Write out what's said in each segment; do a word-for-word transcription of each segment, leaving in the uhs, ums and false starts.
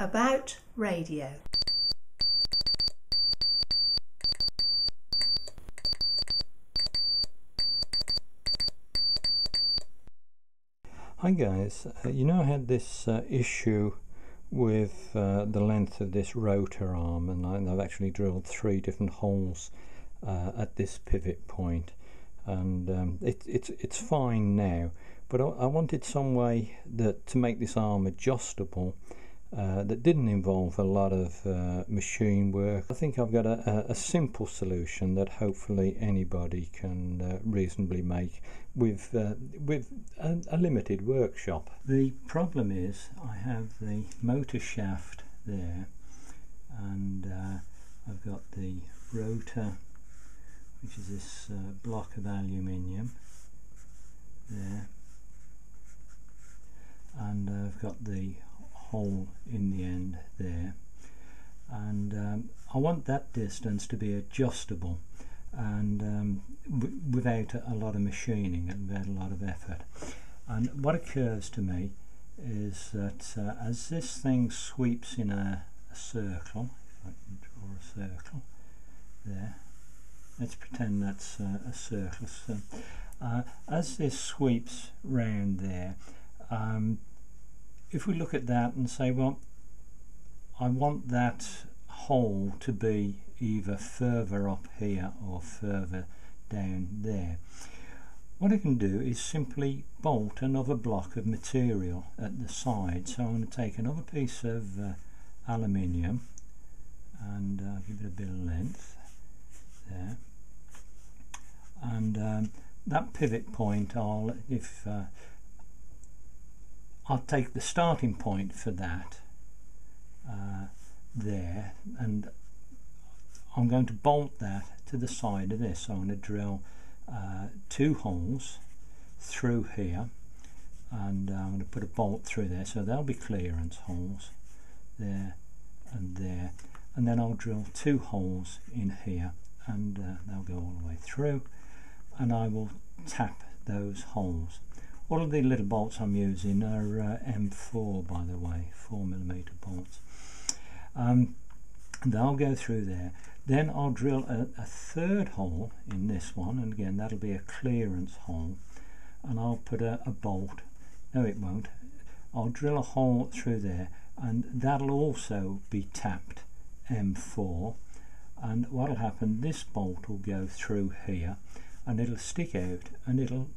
About radio. Hi guys, uh, you know I had this uh, issue with uh, the length of this rotor arm, and I, I've actually drilled three different holes uh, at this pivot point, and um, it, it's, it's fine now, but I, I wanted some way that to make this arm adjustable uh, that didn't involve a lot of uh, machine work. I think I've got a, a simple solution that hopefully anybody can uh, reasonably make with, uh, with a, a limited workshop. The problem is I have the motor shaft there, and uh, I've got the rotor, which is this uh, block of aluminium there, and uh, I've got the hole in the end there, and um, I want that distance to be adjustable and um, w without a lot of machining and without a lot of effort. And what occurs to me is that uh, as this thing sweeps in a, a circle, if I can draw a circle there, let's pretend that's uh, a circle. So, uh, as this sweeps round there, um, if we look at that and say, well, I want that hole to be either further up here or further down there, what I can do is simply bolt another block of material at the side. So I'm going to take another piece of uh, aluminium and uh, give it a bit of length there, and um, that pivot point, I'll if uh, I'll take the starting point for that uh, there, and I'm going to bolt that to the side of this. So I'm going to drill uh, two holes through here, and uh, I'm going to put a bolt through there, so there'll be clearance holes there and there, and then I'll drill two holes in here, and uh, they'll go all the way through, and I will tap those holes. All of the little bolts I'm using are uh, M four, by the way, four millimeter bolts. Um, they'll go through there. Then I'll drill a, a third hole in this one, and again that'll be a clearance hole, and I'll put a, a bolt, no it won't, I'll drill a hole through there, and that'll also be tapped M four, and what'll happen, this bolt will go through here and it'll stick out and it'll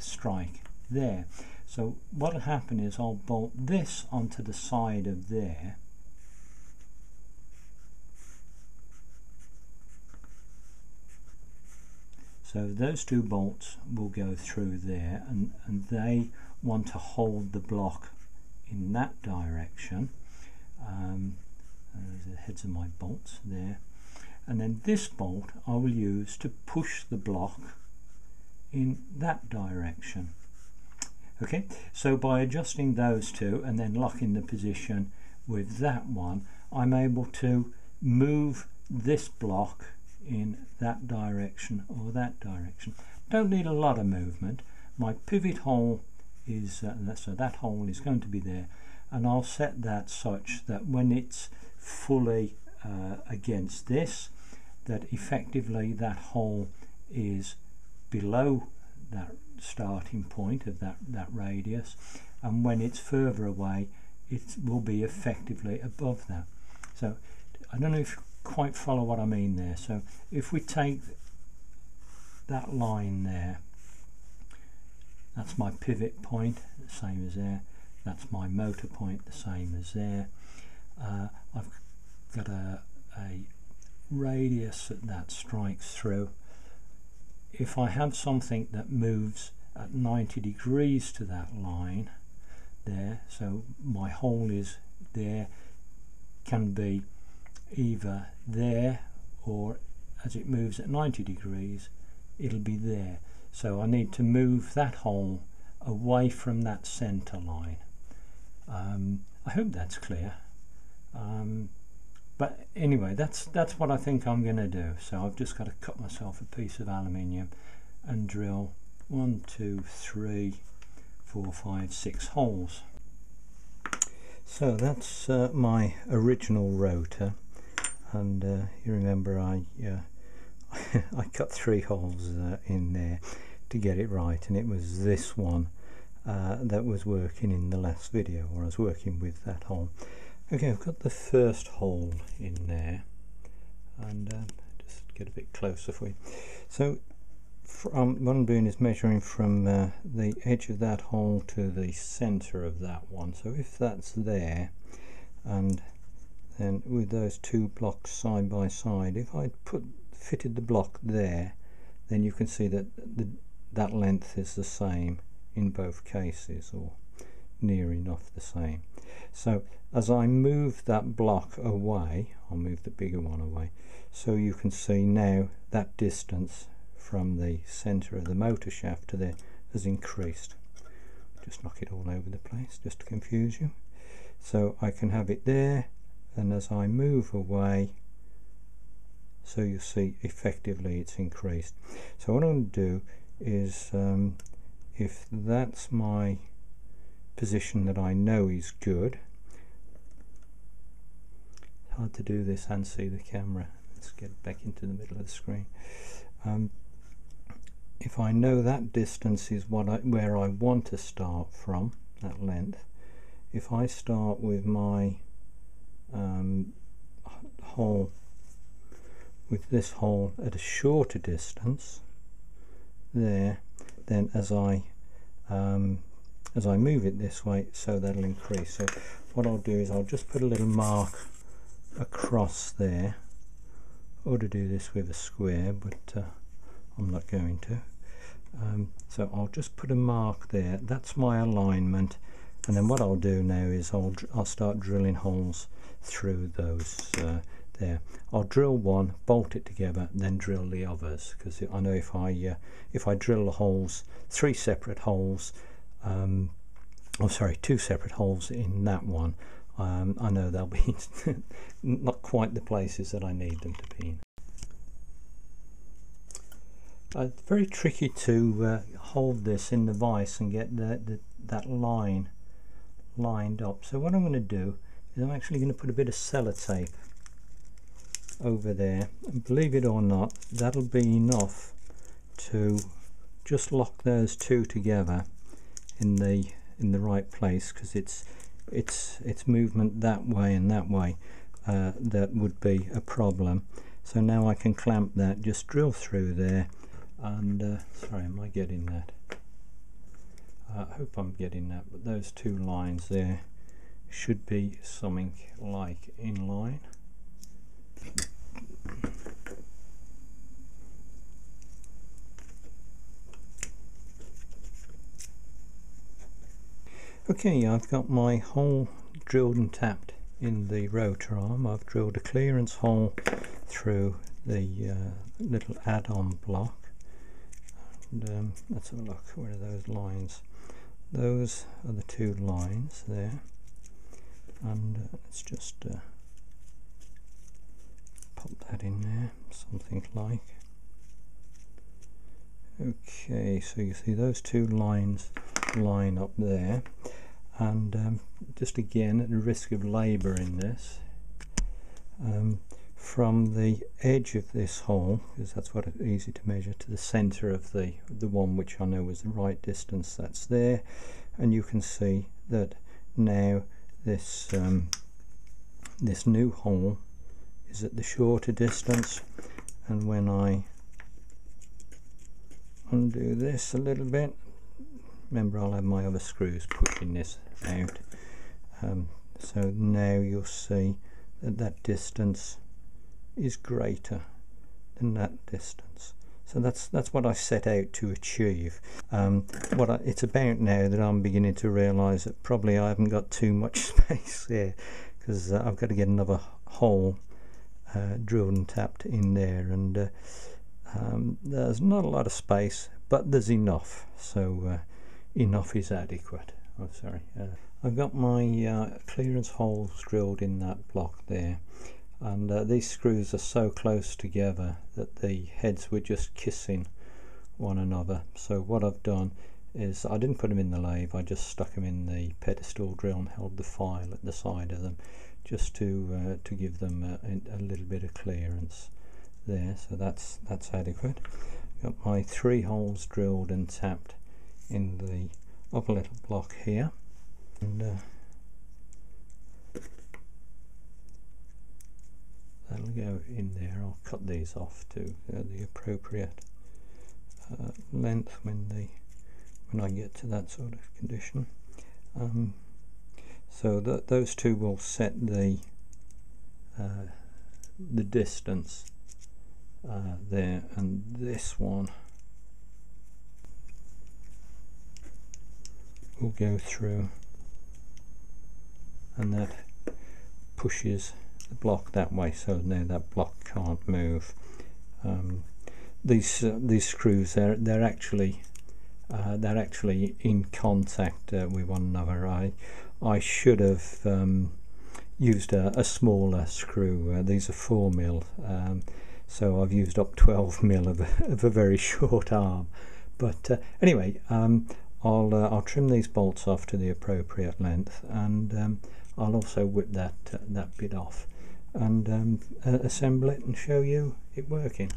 strike there. So what'll happen is I'll bolt this onto the side of there, so those two bolts will go through there, and, and they want to hold the block in that direction. Um, there's the heads of my bolts there, and then this bolt I will use to push the block in that direction. Okay, so by adjusting those two and then locking the position with that one, I'm able to move this block in that direction or that direction. Don't need a lot of movement. My pivot hole is uh, so that hole is going to be there, and I'll set that such that when it's fully uh, against this, that effectively that hole is below that starting point of that, that radius, and when it's further away it will be effectively above that. So I don't know if you quite follow what I mean there. So if we take that line there, that's my pivot point, the same as there, that's my motor point, the same as there, uh, I've got a, a radius that, that strikes through. If I have something that moves at ninety degrees to that line there, so my hole is there, can be either there, or as it moves at ninety degrees it'll be there. So I need to move that hole away from that center line. um, I hope that's clear. um, But anyway, that's that's what I think I'm going to do. So I've just got to cut myself a piece of aluminium and drill one, two, three, four, five, six holes. So that's uh, my original rotor, and uh, you remember I uh, I cut three holes uh, in there to get it right, and it was this one uh, that was working in the last video where I was working with that hole. Okay, I've got the first hole in there, and um, just get a bit closer for you. So from, what I'm doing is measuring from uh, the edge of that hole to the center of that one. So if that's there, and then with those two blocks side by side, if I put fitted the block there, then you can see that the, that length is the same in both cases, or near enough the same. So as I move that block away, I'll move the bigger one away, so you can see now that distance from the center of the motor shaft to there has increased. Just knock it all over the place just to confuse you. So I can have it there, and as I move away, so you see effectively it's increased. So what I'm going to do is, um, if that's my position that I know is good, it's hard to do this and see the camera. Let's get back into the middle of the screen. Um, if I know that distance is what I, where I want to start from, that length, if I start with my um, hole, with this hole at a shorter distance there, then as I um, as I move it this way, so that'll increase. So what I'll do is I'll just put a little mark across there. I ought to do this with a square, but uh, I'm not going to. Um, so I'll just put a mark there. That's my alignment, and then what I'll do now is I'll, I'll start drilling holes through those uh, there. I'll drill one, bolt it together, then drill the others, because I know if I uh, if I drill the holes, three separate holes, um, oh sorry, two separate holes in that one, Um, I know they'll be not quite the places that I need them to be in. Uh, very tricky to uh, hold this in the vise and get the, the, that line lined up. So what I'm going to do is I'm actually going to put a bit of sellotape over there, and believe it or not, that'll be enough to just lock those two together in the in the right place, because it's It's, it's movement that way and that way uh, that would be a problem. So now I can clamp that, just drill through there, and uh, sorry, am I getting that? Uh, I hope I'm getting that, but those two lines there should be something like in line. Okay, I've got my hole drilled and tapped in the rotor arm. I've drilled a clearance hole through the uh, little add-on block. And, um, let's have a look, where are those lines? Those are the two lines there. And uh, let's just uh, pop that in there, something like. Okay, so you see those two lines line up there, and um, just again at the risk of labour in this, um, from the edge of this hole, because that's what it's easy to measure, to the centre of the the one which I know was the right distance, that's there, and you can see that now this um, this new hole is at the shorter distance, and when I undo this a little bit, remember I'll have my other screws pushing this out, um, so now you'll see that that distance is greater than that distance. So that's that's what I set out to achieve. Um, what I, it's about now that I'm beginning to realise that probably I haven't got too much space here, because uh, I've got to get another hole uh, drilled and tapped in there, and uh, Um, there's not a lot of space, but there's enough, so uh, enough is adequate. I'm oh, sorry. Uh, I've got my uh, clearance holes drilled in that block there, and uh, these screws are so close together that the heads were just kissing one another. So what I've done is I didn't put them in the lathe, I just stuck them in the pedestal drill and held the file at the side of them just to uh, to give them a, a little bit of clearance there. So that's that's adequate. Got my three holes drilled and tapped in the upper little block here, and uh, that'll go in there. I'll cut these off to uh, the appropriate uh, length when the when I get to that sort of condition. Um, so that those two will set the uh, the distance uh, there, and this one will go through, and that pushes the block that way, so now that block can't move. Um, these uh, these screws, they're they're actually uh, they're actually in contact uh, with one another. I I should have um, used a, a smaller screw. Uh, these are four mil, um, so I've used up twelve mil of a, of a very short arm. But uh, anyway. Um, I'll, uh, I'll trim these bolts off to the appropriate length, and um, I'll also whip that, uh, that bit off and um, uh, assemble it and show you it working.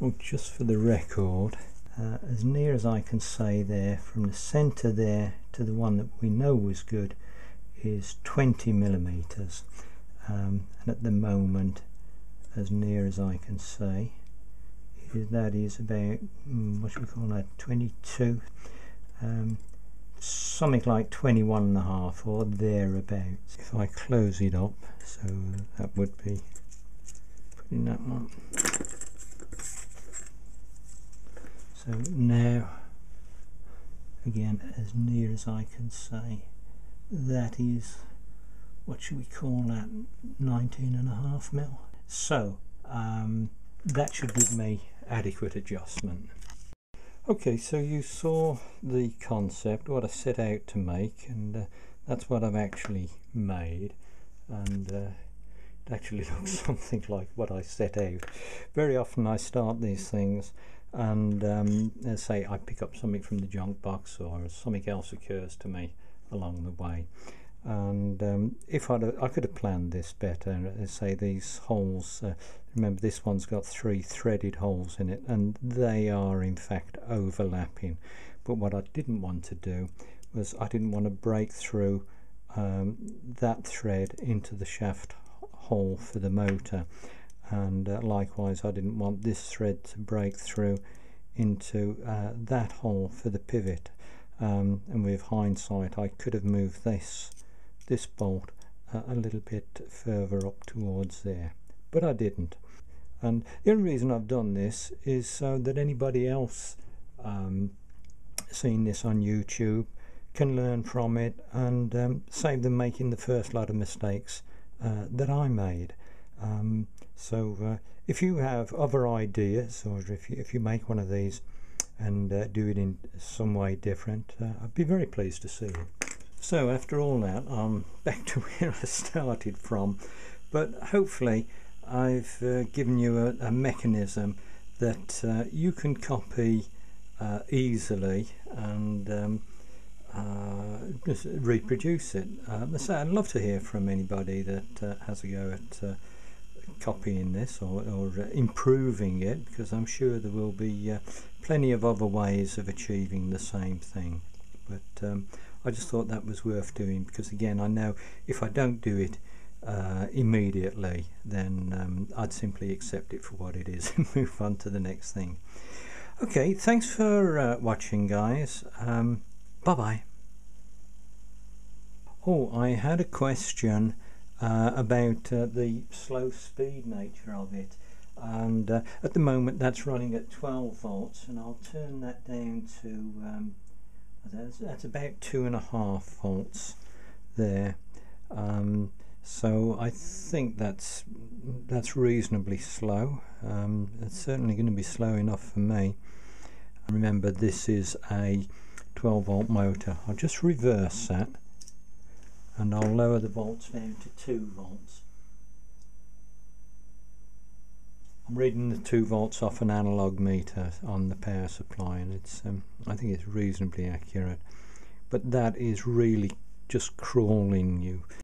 Well, just for the record, uh, as near as I can say there, from the centre there to the one that we know was good is twenty millimeters, um, and at the moment, as near as I can say, is that is about, what should we call that, twenty-two. Um, something like twenty-one and a half or thereabouts. If I close it up, so that would be putting that one. So now, again, as near as I can say, that is, what should we call that, nineteen and a half mil. So um, that should give me adequate adjustment. Okay, so you saw the concept, what I set out to make, and uh, that's what I've actually made, and uh, it actually looks something like what I set out. Very often I start these things and um, let's say I pick up something from the junk box or something else occurs to me along the way, and um, if I'd have, I could have planned this better. Let's say these holes, uh, remember this one's got three threaded holes in it, and they are in fact overlapping, but what I didn't want to do was I didn't want to break through um, that thread into the shaft hole for the motor, and uh, likewise I didn't want this thread to break through into uh, that hole for the pivot, um, and with hindsight I could have moved this this bolt uh, a little bit further up towards there, but I didn't. And the only reason I've done this is so that anybody else um, seeing this on YouTube can learn from it and um, save them making the first lot of mistakes uh, that I made. Um, so uh, if you have other ideas, or if you, if you make one of these and uh, do it in some way different, uh, I'd be very pleased to see it. So after all that, I'm back to where I started from, but hopefully I've uh, given you a, a mechanism that uh, you can copy uh, easily and um, uh, just reproduce it. Um, so I'd love to hear from anybody that uh, has a go at uh, copying this or, or uh, improving it, because I'm sure there will be uh, plenty of other ways of achieving the same thing. But um, I just thought that was worth doing, because again, I know if I don't do it Uh, immediately, then um, I'd simply accept it for what it is and move on to the next thing. Okay, thanks for uh, watching, guys. Um, bye bye. Oh, I had a question uh, about uh, the slow speed nature of it, and uh, at the moment that's running at twelve volts, and I'll turn that down to um, that's, that's about two and a half volts there. Um, So I think that's that's reasonably slow. Um, it's certainly going to be slow enough for me. Remember, this is a twelve volt motor. I'll just reverse that, and I'll lower the volts down to two volts. I'm reading the two volts off an analog meter on the power supply, and it's um, I think it's reasonably accurate, but that is really just crawling you